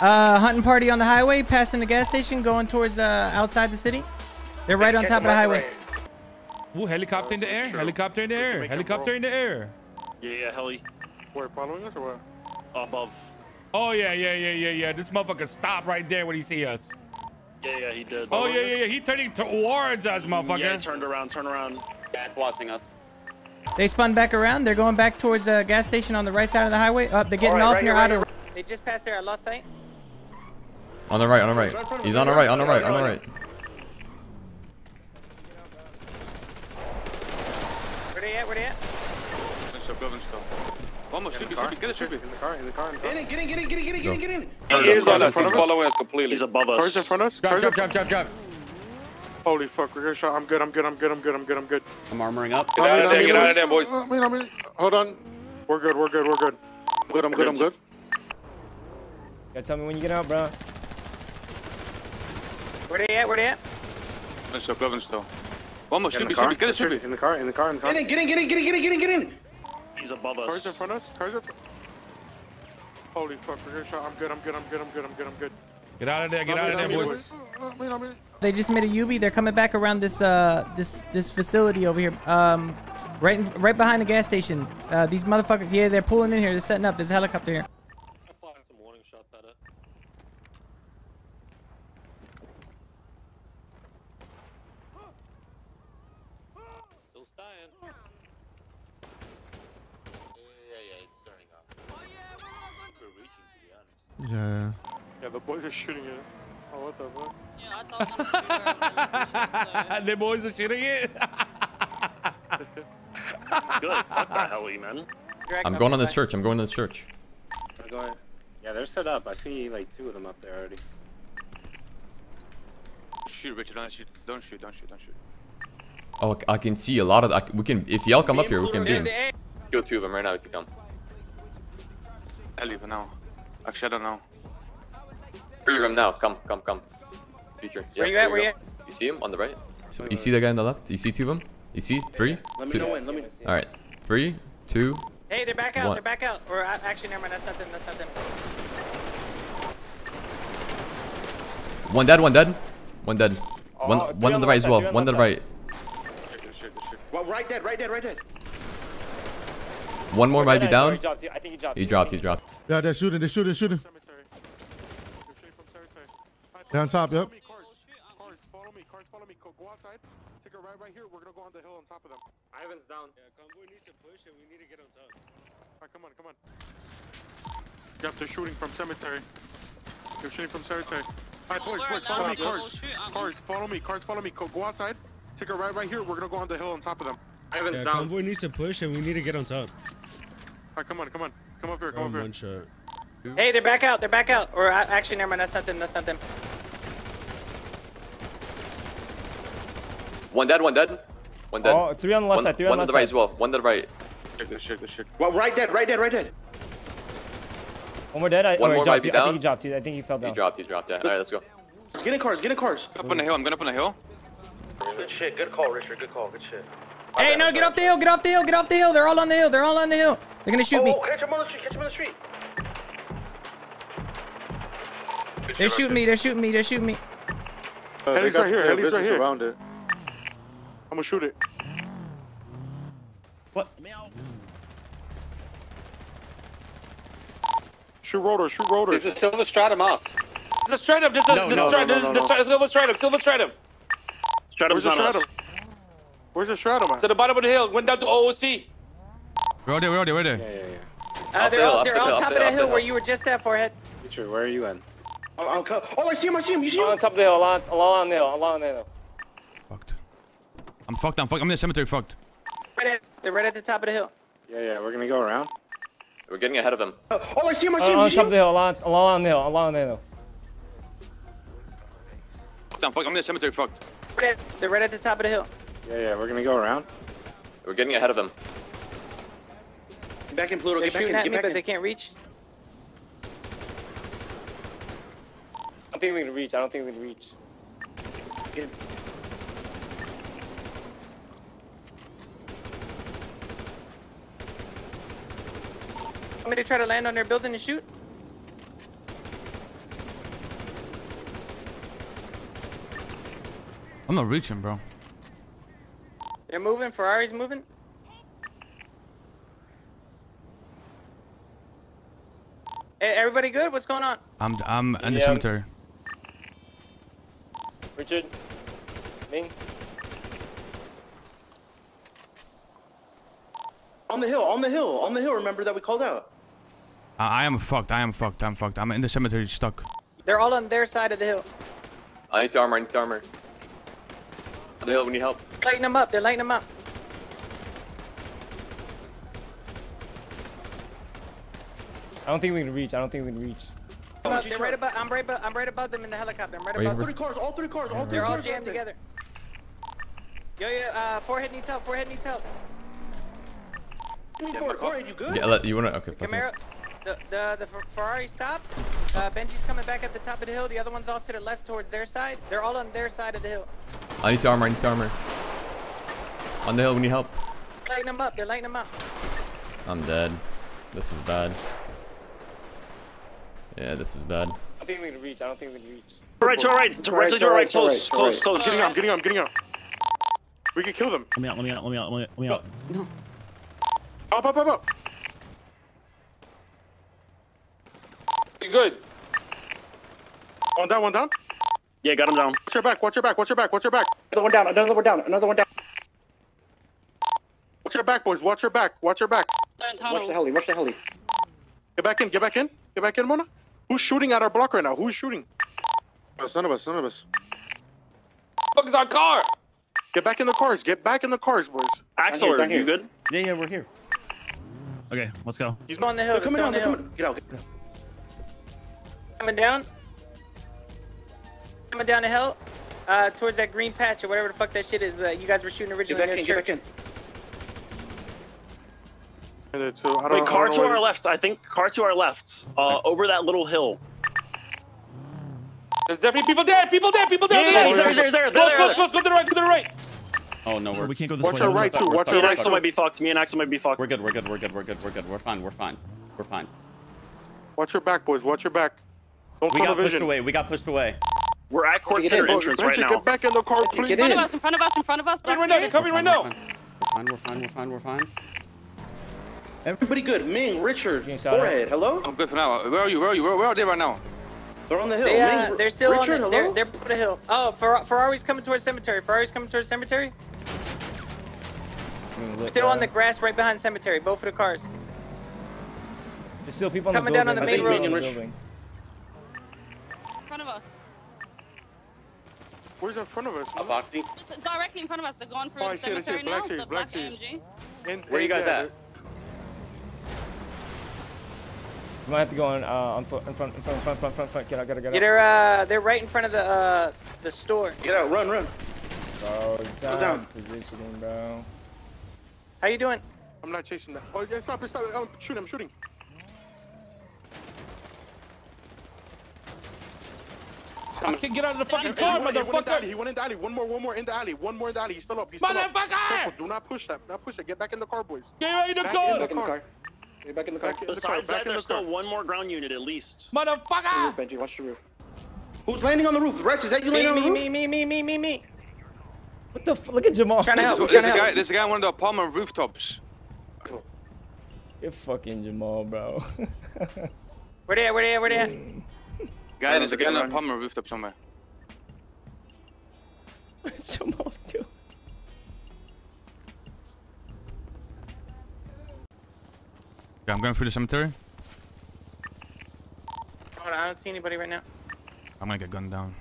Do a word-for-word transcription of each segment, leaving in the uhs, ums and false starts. Uh, hunting party on the highway, passing the gas station, going towards uh, outside the city. They're right on top of the highway. Ooh, helicopter in the air, helicopter in the air, helicopter in the air. Yeah, yeah, heli. Where, following us or what? Above. Oh, yeah, yeah, yeah, yeah, yeah. This motherfucker stopped right there when he see us. Yeah, yeah, he did. Oh, yeah, yeah, yeah. He turning towards us, motherfucker. Yeah, he turned around, turned around. Dad's watching us. They spun back around. They're going back towards a gas station on the right side of the highway. Up, they're getting off near outer. They just passed there. I lost sight. On the right, on the right. He's on the right, on the right, on the right. Where they at? Where they at? Building stuff. Almost should be, should be, get it, should be. In the car, in the car, in the car. Get in, get in, get in, get in, get in, get in, get in. He is on us, he's following us completely. He's above us. Cars in front of us. Drive, drive, drive, drive. Holy fuck, we're gonna shot. I'm good, I'm good, I'm good, I'm good, I'm good, I'm good. I'm armoring up. Get out of there, get out of there, boys. Hold on. We're good, we're good, we're good. I'm good, I'm good, I'm good. Gotta tell me when you get out, bro. Where they at, where they at? Building stuff, building stuff. Almost should be, should be, get it, should be. In the car, in the car, in the car. Get in, get in, get in, get in, get in, get in. He's above us. Cars in front of us. Cars up. Holy fuck! We're shot. I'm good. I'm good. I'm good. I'm good. I'm good. I'm good. Get out of there. Get out of there, boys. They just made a U B. They're coming back around this uh this this facility over here. Um, right in, right behind the gas station. Uh, these motherfuckers. Yeah, they're pulling in here. They're setting up. There's a helicopter here. I'm firing some warning shots at it. Still dying. Yeah. Yeah, the boys are shooting it. Oh, what the fuck? Yeah, I thought the boys are shooting it. Good. What the hell, man? I'm going on this church. I'm going to this church. I'm going. Yeah, they're set up. I see like two of them up there already. Shoot, Richard. Don't shoot. Don't shoot. Don't shoot. Don't shoot. Oh, I can see a lot of. I, we can. If y'all come up here, we can beam. Kill two of them right now if you come. I leave for now. Actually, I don't know. Three of them now. Come, come, come. Future. Yeah, where you at? Where you at? You see him on the right? So you see that guy on the left? You see two of them? You see three? Let me know when. Let me. All right. Three, two. Hey, they're back out. One. They're back out. Or actually, never mind. That's not them. That's not them. One dead. One dead. One dead. Oh, one. One on the right as well. One to the right. Well, right dead. Right dead. Right dead. One more might be down. He dropped. I think he dropped. He dropped. He dropped. Yeah, they're shooting. They're shooting. Shooting. Down top. Yep. Cars, follow me. Cars, follow me. Go outside. Take a right, right here. We're gonna go on the hill on top of them. Ivan's down. Yeah, convoy needs to push, and we need to get on top. All right, come on, come on. Yep, they're shooting from cemetery. They're shooting from cemetery. All right, boys, boys, follow me. Cars, cars, follow me. Cars, follow me. Go outside. Take a right, right here. We're gonna go on the hill on top of them. Ivan's yeah, down. Convoy needs to push, and we need to get on top. All right, come on, come on. Come up here, come oh, up here. Hey, they're back out, they're back out. Or uh, actually, never mind, that's not them, that's not them. One dead, one dead. One dead. Oh, three on the left one, side, three on the left side. One to the right as well, one to the right. Check this, check this, check. Well, right dead, right dead, right dead. One more dead, I, one oh, more might be down. I think he dropped, I think he fell down. He dropped, he dropped, yeah. All right, let's go. Get in cars, get in cars. Up Ooh. on the hill, I'm going up on the hill. Good shit, good call, Richard, good call, good shit. Hey, no, get off the hill, get off the hill, get off the hill. They're all on the hill, they're all on the hill. They're gonna shoot oh, me. Catch him on the street, catch him on the street. They're shooting me, they're shooting me, they're shooting me. Uh, Heli's right here, Heli's right here. Around it. I'm gonna shoot it. What? Shoot rotor, shoot rotor. It's a silver stratum off. It's a stratum, this is no, no, a no, no, no. silver stratum, silver stratum. Stratum's on us. Where's the stratum at? To the bottom of the hill, went down to O O C. We're all there, we're all there, we're all there. Yeah, yeah, yeah. Uh, they're all, they're all on top of that hill where you were just at, four head. Richard, where are you in? Oh, I see him, I see him, you see him? I'm on top of the hill, along, along the hill, along the hill. Fucked. I'm fucked, I'm fucked, I'm in the cemetery, fucked. Right at, they're right at the top of the hill. Yeah, yeah, we're gonna go around. We're getting ahead of them. Oh, I see him, I see him, you see him? On top of the hill, along, along the hill, along the hill. Fucked, I'm fucked, I'm in the cemetery, fucked. Right at, they're right at the top of the hill. Yeah, yeah, we're gonna go around. We're getting ahead of them. Get back in, Pluto. They're shooting at me, but they can't reach. I don't think we can reach. I don't think we can reach. Get him. Want me to try to land on their building and shoot? I'm not reaching, bro. They're moving. Ferrari's moving. Hey, everybody good? What's going on? I'm I'm in the yeah. cemetery. Richard. Ming. On the hill, on the hill, on the hill, remember that we called out. I, I am fucked, I am fucked, I'm fucked. I'm in the cemetery, stuck. They're all on their side of the hill. I need to armor, I need to armor. On the hill, we need help. Lighten them up, they're lighting them up. I don't think we can reach, I don't think we can reach. About, they're right about, I'm, right about, I'm right above them in the helicopter, I'm right above them. Three cars, all three cars, all three cars. They're all jammed together. Yo, yo, uh, four head needs help, four head needs help. Yeah, Corey, you good? Yeah, you wanna, okay, the Camaro, the, the, the Ferrari stopped. Uh, Benji's coming back at the top of the hill. The other one's off to the left towards their side. They're all on their side of the hill. I need to armor, I need to armor. On the hill, we need help. Lighten them up, they're lighting them up. I'm dead. This is bad. Yeah, this is bad. I don't think we can reach, I don't think we can reach. Right, to our right, to right, to our right, close, close, close. Getting out, getting out, getting out. We can kill them. Let me out, let me out, let me out, let me out. No. no. Up, up, up, up! You good? One down, one down? Yeah, got him down. Watch your back, watch your back, watch your back, watch your back! Another one down, another one down, another one down. Watch your back, boys, watch your back, watch your back. Watch the heli, watch the heli. Get back in, get back in, get back in, Mona. Who's shooting at our block right now? Who's shooting? Us, none of us, none of us. What the fuck is our car? Get back in the cars, get back in the cars, boys. Axel, are you good? Yeah, yeah, we're here. Okay, let's go. He's on the hill. Coming down. Coming. Get out. Coming down. Coming down the hill, uh, towards that green patch or whatever the fuck that shit is. Uh, you guys were shooting originally. Get back in. Get back in. Wait, car to our left. I think car to our left. Uh, over that little hill. There's definitely people dead. People dead. People dead. Yeah, there, there, there. Close, close, go to the right. Go to the right. Oh no, we're, we can't go this watch way. Our right, too. Watch our right, too. Axel might be fucked. Me and Axel might be fucked. We're good. We're good. We're good. We're good. We're good. We're fine. We're fine. We're fine. Watch your back, boys. Watch your back. Don't we got pushed away. We got pushed away. We're at court center entrance right now. Get back in the car, please. In front of us. In front of us. In front of us. Right now. They're coming right now. We're fine. We're fine. We're fine. We're fine. Everybody good. Ming, Richard, four head. Hello. I'm good for now. Where are you? Where are you? Where are they right now? They're on the hill. They, uh, they're still Richard, on the hill. They're, they're on the hill. Oh, Fer Ferrari's coming towards cemetery. Ferrari's coming towards cemetery. Still that. On the grass right behind cemetery. Both of the cars. There's still people coming on the down on the I main road. In front of us. Where's in front of us? Huh? Directly in front of us. They're going for oh, cemetery now. Black series, black series. Where you guys yeah. at? We might have to go on, uh, on foot, in front, in front, in front, in front, in front, get out, get out, get out. Yeah, they're, uh, they're right in front of the, uh, the store. Get out, run, run. Bro, down, down. Positioning, bro. How you doing? I'm not chasing that. Oh, yeah, stop, stop, I'm shooting, I'm shooting. I can't get out of the fucking car, motherfucker. He went in the alley, he went in the alley. One more, one more in the alley, one more in the alley. He's still up, he's still up. Motherfucker! Do not push that, do not push that. Get back in the car, boys. Get right in the car. Back in the car. Get back in the car. Back in the car. Back that, in there's the car. Still one more ground unit at least. Motherfucker! Watch the roof, Benji. Watch the roof. Who's landing on the roof? Rex, is that you me, landing on the roof? Me, me, me, me, me, me. What the f- Look at Jamal. Trying to help. There's, there's, a, guy, there's a guy on one of the apartment rooftops. You're fucking Jamal, bro. Where they at? Where they at? Where they at? Guy, there's a guy on the apartment rooftop somewhere. What's Jamal doing? I'm going through the cemetery. Hold on, I don't see anybody right now. I'm gonna get gunned down.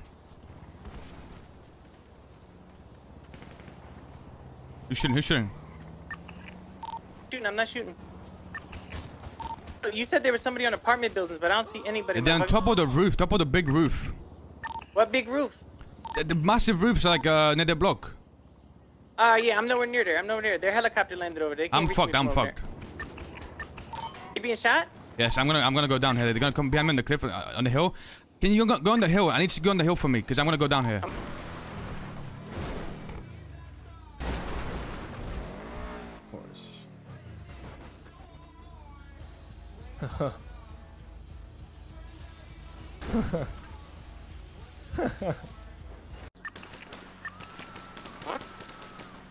Who's shooting? Who's shooting? Shooting, I'm not shooting. You said there was somebody on apartment buildings, but I don't see anybody. They're on top of the roof, top of the big roof. What big roof? The, the massive roofs are like uh, near the block. Ah, uh, yeah, I'm nowhere near there. I'm nowhere near there. Their helicopter landed over there. I'm fucked, I'm fucked. There. You being shot? Yes, I'm gonna I'm gonna go down here. They're gonna come behind me on the cliff uh, on the hill. Can you go, go on the hill? I need you to go on the hill for me, cause I'm gonna go down here. Um, of course.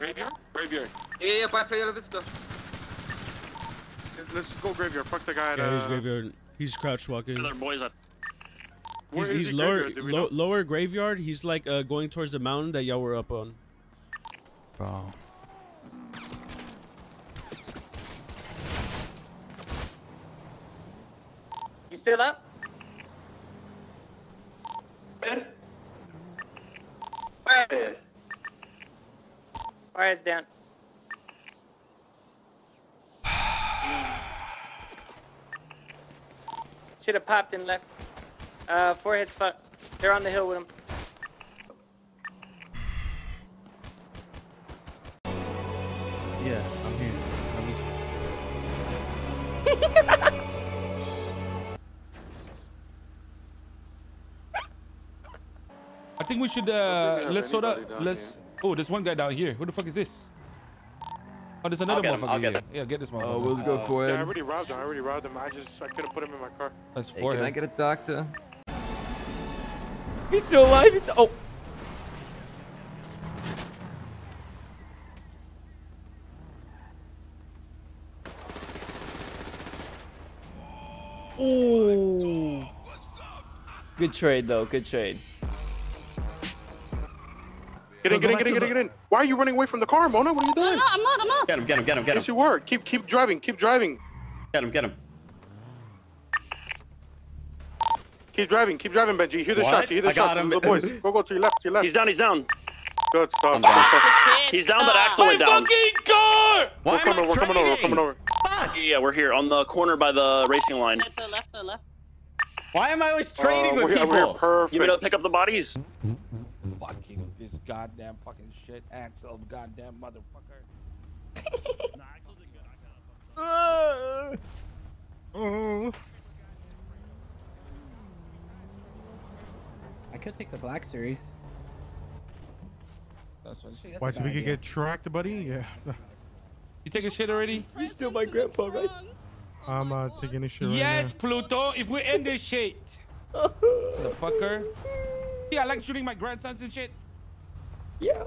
Graveyard? Graveyard. Yeah, yeah, by play out of this stuff. Let's go graveyard. Fuck the guy at, yeah, he's uh, graveyard. He's crouch walking. Other boys up. He's, he's he lower, graveyard? Lo lower graveyard. He's like uh, going towards the mountain that y'all were up on. Bro. You still up? Where? Where? Alright, it's down. Should have popped and left. Uh, four head's fucked. They're on the hill with him. Yeah, I'm here. I'm here. I think we should, uh, let's sort out. Let's. Here. Oh, there's one guy down here. Who the fuck is this? Oh, there's another motherfucker here. Him. Yeah, get this motherfucker. Oh, we'll go uh, for it. Yeah, I already robbed him. I already robbed him. I just, I could've put him in my car. That's hey, for him. Can I get a doctor? He's still alive. He's oh. Ooh. Good trade though. Good trade. Get in, get in, get in, get in, get in. Why are you running away from the car, Mona? What are you doing? No, no, I'm not, I'm not. Get him, get him, get him, get him. Yes, you were. Keep, keep driving, keep driving. Get him, get him. Keep driving, keep driving, Benji. You hear the what? Shots, you hear the I shots. Got him. The boys. Go, go to your left, to your left. He's down, he's down. Good stuff. He's down, but Axel went down. My fucking car! Why we're, coming, we're coming over, we're coming over. Fuck. Yeah, we're here on the corner by the racing line. To the left, to the left. Why am I always trading uh, with here, people? Perfect. You better pick up the bodies. Fucking with this goddamn fucking shit, Axel, goddamn motherfucker. Nah, Axel did good. I got a fuck. I could take the Black Series. That's what she. Why? So we could get tracked, buddy? Yeah. You take a shit already? You still my grandpa, right? I'm uh, taking a shit right now. Yes, Pluto. If we end this shit, the fucker. Yeah, I like shooting my grandsons and shit. Yeah.